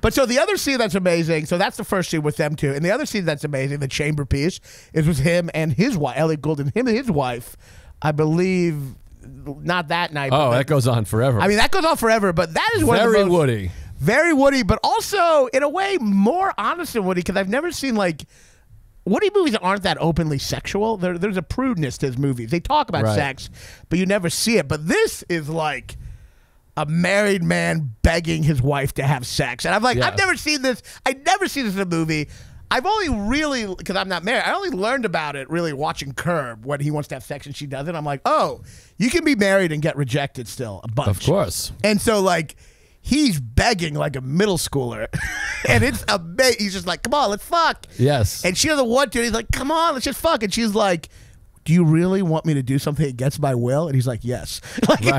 but so the other scene that's amazing, so that's the first scene with them two, and the other scene that's amazing, the chamber piece, is with him and his wife, Elliot Gould, and him and his wife, I believe, not that night. Oh, that goes on forever. I mean, that goes on forever, but that is one of the most, very Woody, but also, in a way, more honest than Woody, because I've never seen, like, Woody movies aren't that openly sexual. There's a prudeness to his movies. They talk about sex, but you never see it. But this is like a married man begging his wife to have sex. And I'm like, I've never seen this. I never seen this in a movie. I've only really, because I'm not married, I only learned about it really watching Curb, when he wants to have sex and she doesn't. I'm like, oh, you can be married and get rejected still a bunch. Of course. And so, like, he's begging like a middle schooler. And it's amazing. He's just like, come on, let's fuck. Yes. And she doesn't want to. He's like, come on, let's just fuck. And she's like, do you really want me to do something against my will? And he's like, yes. Like, he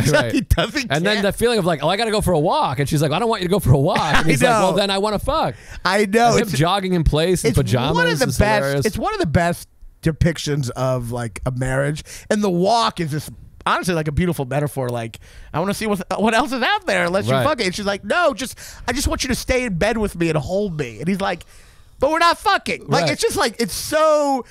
doesn't care. And then the feeling of like, oh, I got to go for a walk. And she's like, I don't want you to go for a walk. And he's like, well, then I want to fuck. I know. It's him jogging in place in pajamas. One of the best, it's one of the best depictions of like a marriage. And the walk is just honestly like a beautiful metaphor. Like, I want to see what else is out there unless you fuck it. And she's like, no, I just want you to stay in bed with me and hold me. And he's like, but we're not fucking. Like, it's just like, it's so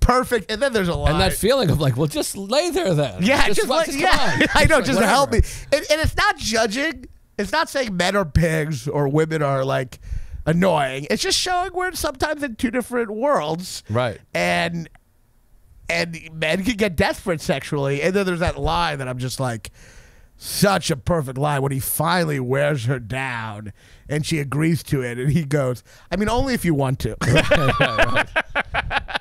perfect. And then there's a lot, and that feeling of like, well, just lay there then. Yeah, just I know, just like, help me. And it's not judging. It's not saying men are pigs or women are like annoying. It's just showing we're sometimes in two different worlds. Right. And men can get desperate sexually. And then there's that line that I'm just like, such a perfect line when he finally wears her down and she agrees to it, and he goes, I mean, only if you want to.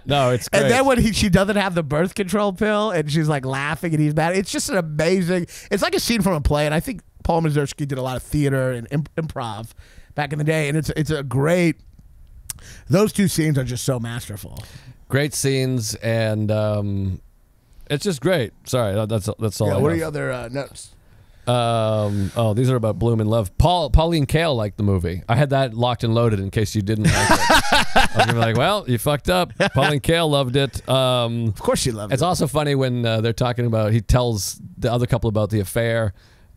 No, it's great. And then when she doesn't have the birth control pill and she's like laughing and he's mad, it's just an amazing, it's like a scene from a play. And I think Paul Mazursky did a lot of theater and improv back in the day, and it's a great, those two scenes are just so masterful. Great scenes, and it's just great. Sorry, that's all. Yeah, what are your other notes? Oh, these are about Bloom and Love. Pauline Kael liked the movie. I had that locked and loaded in case you didn't like it. I was gonna be like, well, you fucked up. Pauline Kael loved it. Of course she loved it. It's also funny when they're talking about, he tells the other couple about the affair,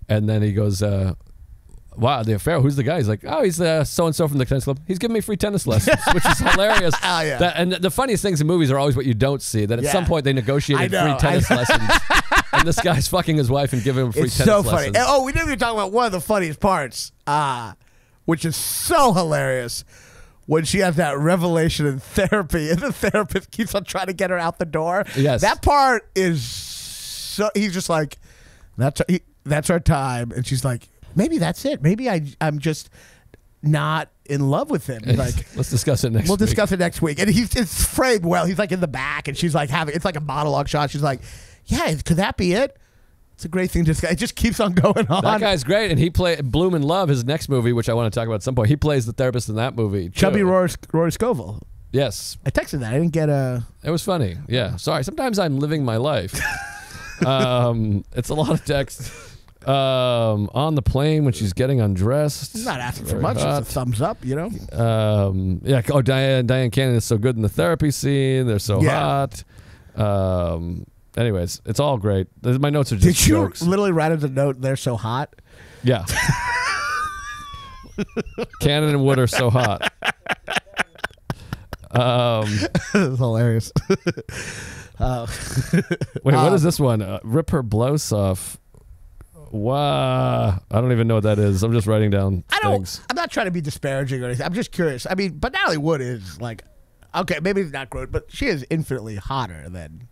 and then he goes, wow, the affair, who's the guy? He's like, oh, he's so-and-so from the tennis club. He's giving me free tennis lessons, which is hilarious. Oh, yeah. And the funniest things in movies are always what you don't see, that at some point they negotiated free tennis lessons. And this guy's fucking his wife and giving him free tennis lessons. It's so funny. And, oh, we didn't even talk about one of the funniest parts, which is so hilarious, when she has that revelation in therapy and the therapist keeps on trying to get her out the door. Yes. That part is so, he's just like, that's our time. And she's like, maybe that's it. Maybe I'm just not in love with him. Like, let's discuss it next week. We'll discuss it next week. And it's framed well. He's like in the back, and she's like it's like a monologue shot. She's like, yeah, could that be it? It's a great thing to discuss. It just keeps on going on. That guy's great, and he played Bloom and Love, his next movie, which I want to talk about at some point. He plays the therapist in that movie. Chubby Rory Scovel. Yes. I texted that. I didn't get a... It was funny. Yeah. Sorry. Sometimes I'm living my life. It's a lot of text. On the plane when she's getting undressed. She's not asking for much, just a thumbs up, you know? Yeah, oh, Diane Cannon is so good in the therapy scene. They're so hot. Anyways, it's all great. My notes are just jokes. Did you literally write as a note, they're so hot? Yeah. Cannon and Wood are so hot. It's hilarious. Wait, what is this one? Rip her blouse off. Wow, I don't even know what that is. I'm just writing down things. I'm not trying to be disparaging or anything. I'm just curious. I mean, but Natalie Wood is like, okay, maybe not grown, but she is infinitely hotter than.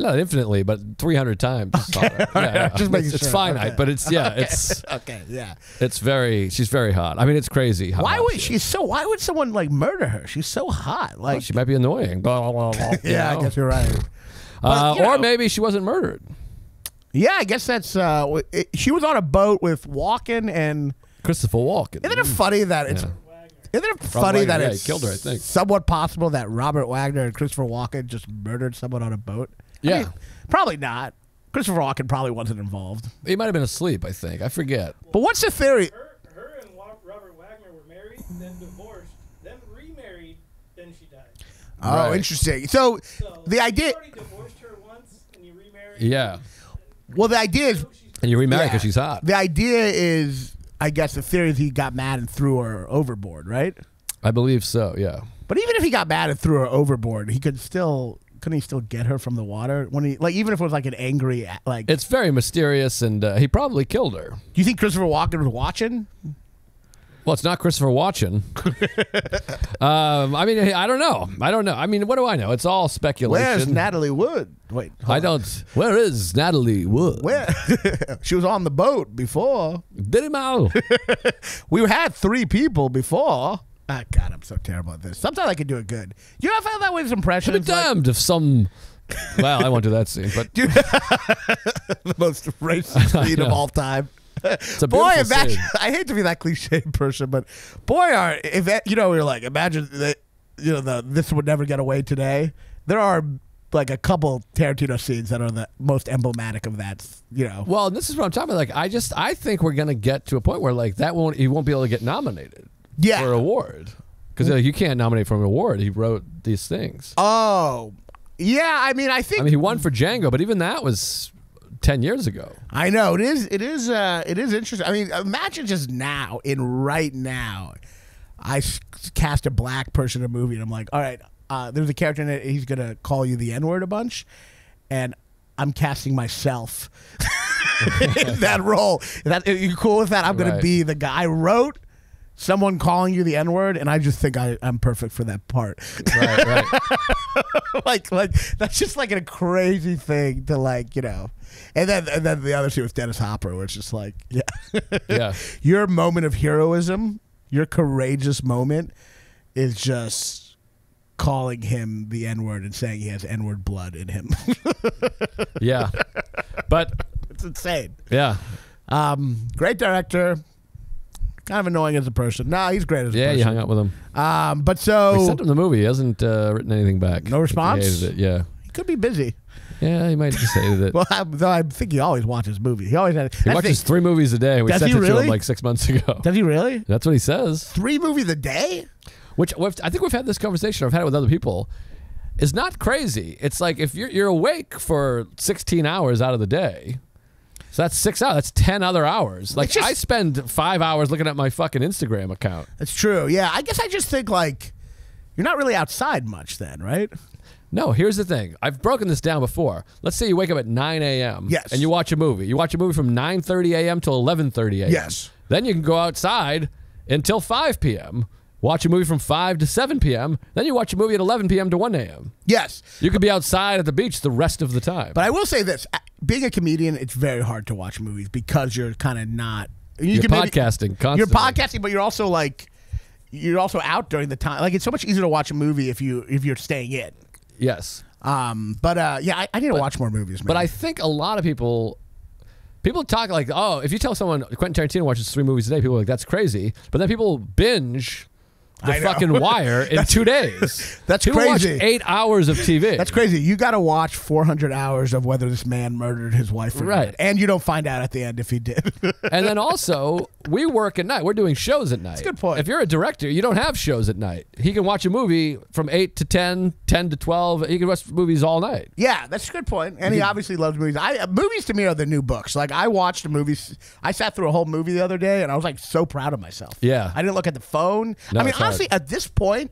Not infinitely, but 300 times. Okay. Hotter. Yeah, yeah. Just making it's sure. Finite, okay. But it's yeah, okay. It's okay, yeah. It's very. She's very hot. I mean, it's crazy. How why would she's so? Why would someone like murder her? She's so hot. Like well, she might be annoying. Blah, blah, blah, yeah, know? I guess you're right. But, you or know, maybe she wasn't murdered. Yeah, I guess that's. She was on a boat with Walken and Christopher Walken. Isn't it funny that it's? Yeah. Isn't it funny that yeah, it's killed her, I think. Somewhat possible that Robert Wagner and Christopher Walken just murdered someone on a boat? Yeah. I mean, probably not. Christopher Walken probably wasn't involved. He might have been asleep, I think. I forget. Well, but what's the theory? Her and Robert Wagner were married, then divorced, then remarried, then she died. Oh, right. Interesting. So the idea... You already divorced her once, and you remarried. Yeah. Well, the idea is... And you remarried because yeah, she's hot. The idea is... I guess the theory is he got mad and threw her overboard, right? I believe so, yeah. But even if he got mad and threw her overboard, he could still couldn't he get her from the water when he like even if it was like an angry like. It's very mysterious, and he probably killed her. Do you think Christopher Walken was watching? Well, it's not Christopher Walken. I mean, I don't know. I don't know. I mean, what do I know? It's all speculation. Where's Natalie Wood? Wait, I don't. Where is Natalie Wood? Where? She was on the boat before. Did it mal? We had 3 people before. Oh, God, I'm so terrible at this. Sometimes I can do it good. You know, I found that way with impressions. Could have damned like if some. Well, I won't do that scene, but the most racist scene of all time. It's a boy, imagine, I hate to be that cliche person, but boy, are if you know you're like imagine that you know the this would never get away today. There are like a couple Tarantino scenes that are the most emblematic of that. You know. Well, this is what I'm talking about. Like I think we're gonna get to a point where like that won't he won't be able to get nominated yeah. for an award because like, you can't nominate for an award. He wrote these things. Oh, yeah. I mean, I mean, he won for Django, but even that was. 10 years ago. I know it is interesting. I mean, imagine just now in right now, I cast a black person in a movie, and I'm like, all right, there's a character in it. He's gonna call you the N-word a bunch, and I'm casting myself in that role. That are you cool with that? I'm gonna be the guy. I wrote someone calling you the N-word, and I just think I'm perfect for that part. Right, right. like that's just like a crazy thing to like you know. And then the other scene with Dennis Hopper, where it's just like, yeah, yeah, your moment of heroism, your courageous moment, is just calling him the N-word and saying he has N-word blood in him. Yeah, but it's insane. Yeah, great director, kind of annoying as a person. No, he's great as a person. Yeah, you hung out with him. But so we sent him the movie. He hasn't written anything back. No response. He hated it. Yeah, he could be busy. Yeah, he might just say that. Well, though I think he always watches movies. He always has, he watches 3 movies a day. We sent it to him like 6 months ago. Does he really? That's what he says. 3 movies a day? Which I think we've had this conversation. Or I've had it with other people. It's not crazy. It's like if you're awake for 16 hours out of the day. So that's 6 hours. That's 10 other hours. Like just, I spend 5 hours looking at my fucking Instagram account. That's true. Yeah, I guess I just think like you're not really outside much then, right? No, here's the thing. I've broken this down before. Let's say you wake up at 9 a.m. Yes. And you watch a movie. You watch a movie from 9:30 a.m. till 11:30 a.m. Yes. Then you can go outside until 5 p.m., watch a movie from 5 to 7 p.m., then you watch a movie at 11 p.m. to 1 a.m. Yes. You could be outside at the beach the rest of the time. But I will say this. Being a comedian, it's very hard to watch movies because you're kind of not... You're podcasting constantly. You're podcasting, but you're also like... You're also out during the time. Like, it's so much easier to watch a movie if you're staying in. Yes. I need to watch more movies, man. But I think a lot of people talk like, oh, if you tell someone Quentin Tarantino watches 3 movies a day, people are like, that's crazy. But then people binge The fucking Wire in 2 days. That's people crazy. Watch 8 hours of TV. That's crazy. You got to watch 400 hours of whether this man murdered his wife or not. And you don't find out at the end if he did. And then also, we work at night. We're doing shows at night. That's a good point. If you're a director, you don't have shows at night. He can watch a movie from 8 to 10, 10 to 12. He can watch movies all night. Yeah, that's a good point. And he obviously loves movies. Movies to me are the new books. Like, I watched a movie. I sat through a whole movie the other day, and I was, like, so proud of myself. Yeah. I didn't look at the phone. No, I mean, honestly, at this point,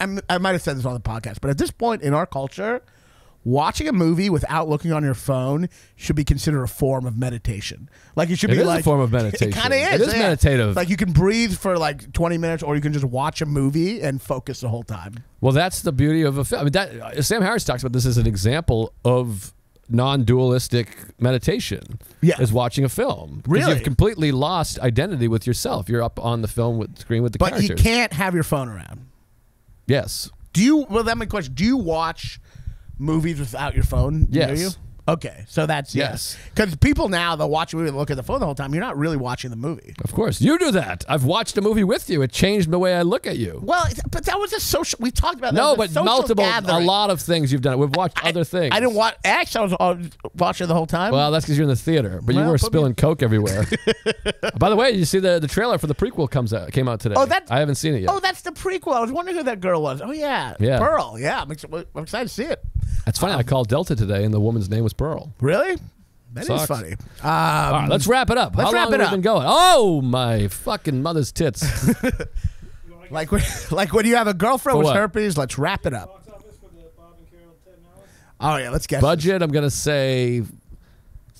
I might have said this on the podcast, but at this point in our culture, watching a movie without looking on your phone should be considered a form of meditation. Like it should be like a form of meditation. It kind of is. It is meditative. Like you can breathe for like 20 minutes, or you can just watch a movie and focus the whole time. Well, that's the beauty of a film. I mean, that Sam Harris talks about this as an example of non-dualistic meditation. Yeah, is watching a film. Really, you've completely lost identity with yourself. You're up on the film with screen with the characters. But you can't have your phone around. Yes. Do you? Well, that's my question. Do you watch movies without your phone? Yes. You? Okay, so that's yes. Because people now, they'll watch a movie and look at the phone the whole time. You're not really watching the movie. Of course. You do that. I've watched a movie with you. It changed the way I look at you. Well, but that was a social... We talked about that. No, but multiple... Gathering. A lot of things you've done. We've watched other things. I didn't watch... Actually, I was watching the whole time. Well, that's because you're in the theater. But you were spilling Coke everywhere. By the way, you see the trailer for the prequel came out today. Oh, that... I haven't seen it yet. Oh, that's the prequel. I was wondering who that girl was. Oh, yeah. Yeah. Pearl. Yeah. I'm excited to see it. That's funny. I called Delta today, and the woman's name was Pearl. Really? That sucks. Is funny. All right, let's wrap it up. Let's wrap it up. How long have we been going? Oh, my fucking mother's tits. like when you have a girlfriend with herpes, let's wrap it up. Oh, yeah, let's guess. Budget, I'm going to say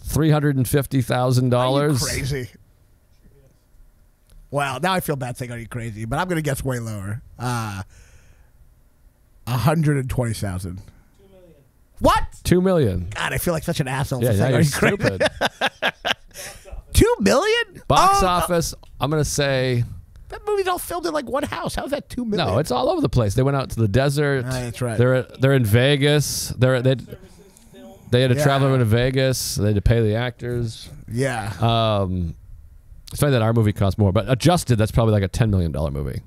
$350,000. Crazy. Well, now I feel bad saying, are you crazy? But I'm going to guess way lower. $120,000. What? $2 million. God, I feel like such an asshole. Yeah, you're stupid. $2 million? Box office, I'm going to say... That movie's all filmed in like one house. How's that $2 million? No, it's all over the place. They went out to the desert. That's right. They're in Vegas. They had to travel to Vegas. They had to pay the actors. Yeah. It's funny that our movie costs more, but adjusted, that's probably like a $10 million movie.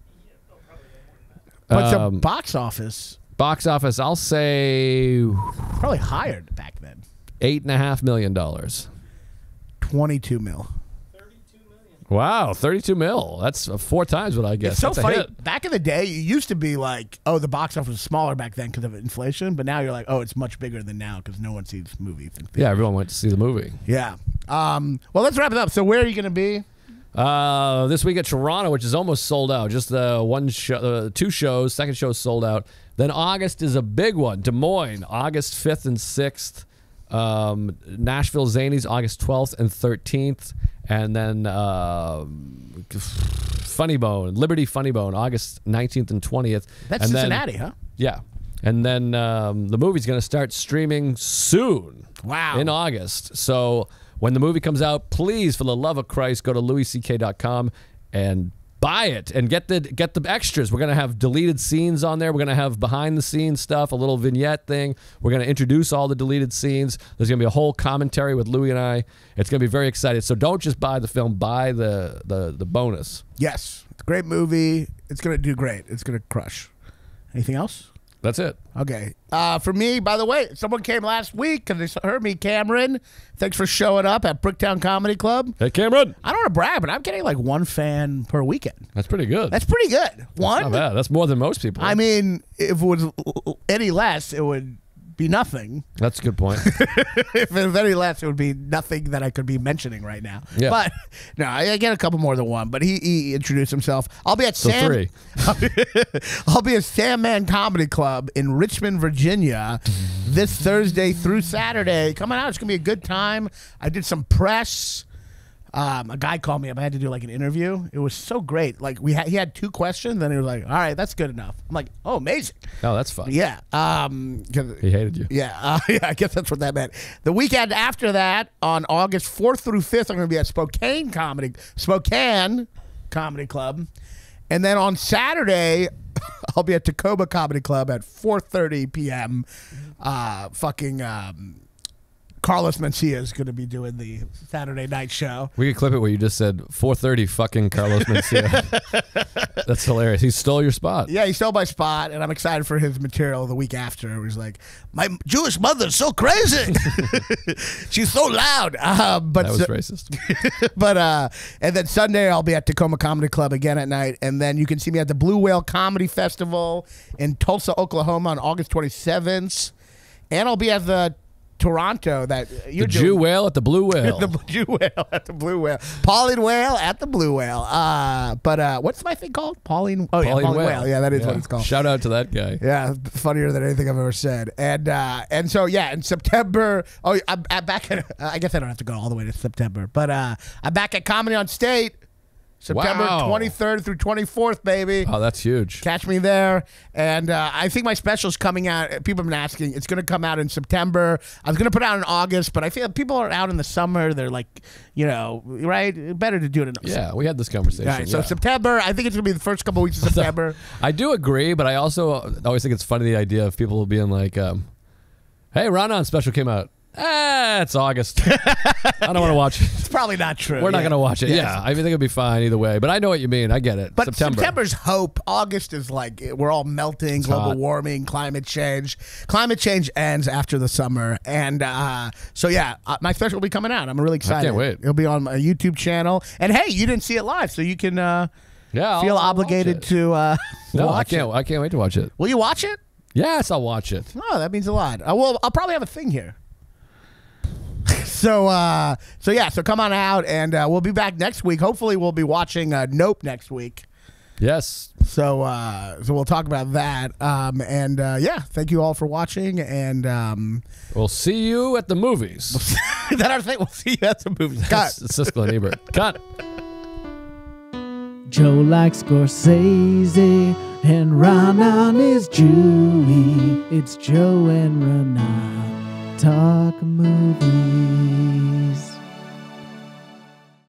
But the box office... Box office, I'll say... Probably higher back then. $8.5 million. $22 mil. $32 million. Wow, $32 mil. That's 4 times what I guess. It's so funny. Back in the day, you used to be like, oh, the box office was smaller back then because of inflation. But now you're like, oh, it's much bigger than now because no one sees movies. Yeah, everyone went to see the movie. Yeah. Well, let's wrap it up. So where are you going to be? This week at Toronto, which is almost sold out. Just the one show, 2 shows, second show sold out. Then August is a big one. Des Moines, August 5th and 6th. Nashville Zanies, August 12th and 13th. And then Funny Bone, Liberty Funny Bone, August 19th and 20th. That's Cincinnati, huh? Yeah. And then the movie's going to start streaming soon. Wow. In August. So... When the movie comes out, please, for the love of Christ, go to louisck.com and buy it and get the extras. We're going to have deleted scenes on there. We're going to have behind-the-scenes stuff, a little vignette thing. We're going to introduce all the deleted scenes. There's going to be a whole commentary with Louis and I. It's going to be very exciting. So don't just buy the film. Buy the bonus. Yes. It's a great movie. It's going to do great. It's going to crush. Anything else? That's it. Okay. For me, by the way, someone came last week because they heard me, Cameron. Thanks for showing up at Bricktown Comedy Club. Hey, Cameron. I don't want to brag, but I'm getting like 1 fan per weekend. That's pretty good. That's pretty good. One? That's not bad. That's more than most people. I mean, if it was any less, it would be nothing. That's a good point. If it was any less, it would be nothing that I could be mentioning right now. Yeah. But no, I get a couple more than one. But he introduced himself. I'll be at I'll be at Sandman Comedy Club in Richmond, Virginia, this Thursday through Saturday. Coming out, it's gonna be a good time. I did some press. A guy called me up. I had to do like an interview. It was so great. Like he had 2 questions, then he was like, "All right, that's good enough." I'm like, "Oh, amazing!" Oh, that's fun. Yeah. He hated you. Yeah. Yeah. I guess that's what that meant. The weekend after that, on August 4th through 5th, I'm going to be at Spokane Comedy Club, and then on Saturday, I'll be at Tacoma Comedy Club at 4:30 p.m. Fucking. Carlos Mencia is going to be doing the Saturday night show. We could clip it where you just said 4:30 fucking Carlos Mencia. That's hilarious. He stole your spot. Yeah, he stole my spot, and I'm excited for his material the week after. It was like, my Jewish mother's so crazy. She's so loud. That was racist. And then Sunday I'll be at Tacoma Comedy Club again at night, and then you can see me at the Blue Whale Comedy Festival in Tulsa, Oklahoma on August 27th. And I'll be at the Toronto that you're doing. Jew Whale at the Blue Whale. The Jew Whale at the Blue Whale. Pauline Whale at the Blue Whale. What's my thing called? Pauline. Oh, Pauline, yeah, Pauline Whale. Yeah, that is what it's called. Shout out to that guy. Yeah, funnier than anything I've ever said. And so yeah, in September. Oh, I'm back at. I guess I don't have to go all the way to September, but I'm back at Comedy on State. September 23rd through 24th, baby. Oh, that's huge. Catch me there. And I think my special's coming out. People have been asking. It's going to come out in September. I was going to put it out in August, but I feel people are out in the summer. They're like, you know, right? Better to do it in August. Yeah, we had this conversation. All right, so September, I think it's going to be the first couple weeks of September. I do agree, but I also always think it's funny, the idea of people being like, hey, Ronan special came out. It's August. I don't want to watch it. It's probably not true. We're not going to watch it. Yeah, I think it'll be fine either way. But I know what you mean. I get it. But September's hope. August is like we're all melting, it's global warming, climate change. Climate change ends after the summer. And so, yeah, my special will be coming out. I'm really excited. I can't wait. It'll be on my YouTube channel. And, hey, you didn't see it live, so you can feel obligated to watch it. I can't wait to watch it. Will you watch it? Yes, I'll watch it. Oh, that means a lot. Well, I'll probably have a thing here. So yeah, so come on out, and we'll be back next week. Hopefully, we'll be watching Nope next week. Yes. So we'll talk about that. Yeah, thank you all for watching, and we'll see you at the movies. That our thing. We'll see you at the movies. Cut. Siskel and Ebert. Cut. Joe likes Scorsese, and Ronan is Chewy. It's Joe and Ronan talk movies.